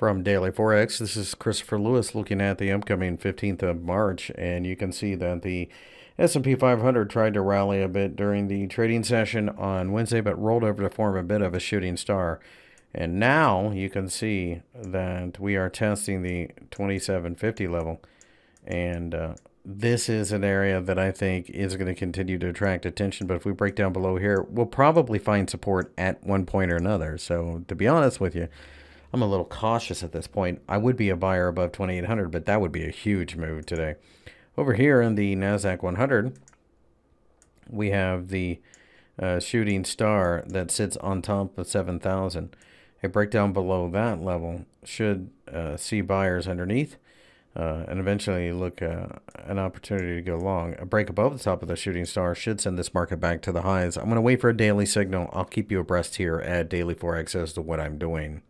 From Daily Forex, this is Christopher Lewis looking at the upcoming 15th of March, and you can see that the S&P 500 tried to rally a bit during the trading session on Wednesday, but rolled over to form a bit of a shooting star. And now you can see that we are testing the 2750 level, and this is an area that I think is going to continue to attract attention. But if we break down below here, we'll probably find support at one point or another. So to be honest with you, I'm a little cautious at this point. I would be a buyer above 2800, but that would be a huge move today. Over here in the Nasdaq 100, we have the shooting star that sits on top of 7000. A breakdown below that level should see buyers underneath and eventually look an opportunity to go long. A break above the top of the shooting star should send this market back to the highs. I'm going to wait for a daily signal. I'll keep you abreast here at Daily Forex as to what I'm doing.